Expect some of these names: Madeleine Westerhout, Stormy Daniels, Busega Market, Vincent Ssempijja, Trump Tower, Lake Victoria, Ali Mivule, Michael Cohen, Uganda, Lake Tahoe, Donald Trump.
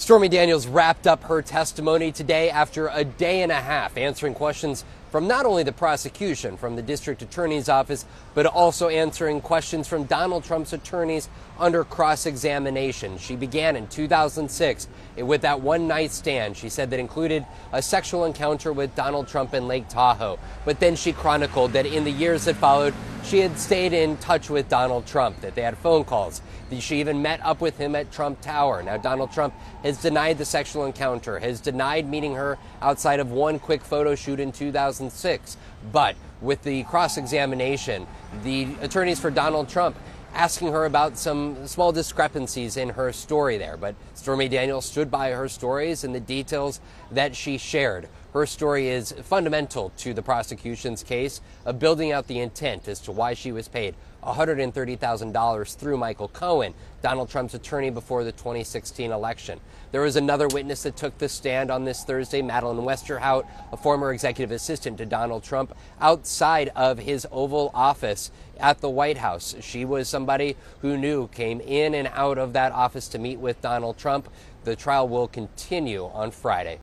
Stormy Daniels wrapped up her testimony today after a day and a half answering questions from not only the prosecution, from the district attorney's office, but also answering questions from Donald Trump's attorneys under cross-examination. She began in 2006 with that one-night stand, she said, that included a sexual encounter with Donald Trump in Lake Tahoe. But then she chronicled that in the years that followed, she had stayed in touch with Donald Trump, that they had phone calls, that she even met up with him at Trump Tower. Now, Donald Trump has denied the sexual encounter, has denied meeting her outside of one quick photo shoot in 2006. But with the cross-examination, the attorneys for Donald Trump asking her about some small discrepancies in her story there. But Stormy Daniels stood by her stories and the details that she shared. Her story is fundamental to the prosecution's case of building out the intent as to why she was paid $130,000 through Michael Cohen, Donald Trump's attorney before the 2016 election. There was another witness that took the stand on this Thursday, Madeleine Westerhout, a former executive assistant to Donald Trump, outside of his Oval Office at the White House. She was somebody who knew, came in and out of that office to meet with Donald Trump. The trial will continue on Friday.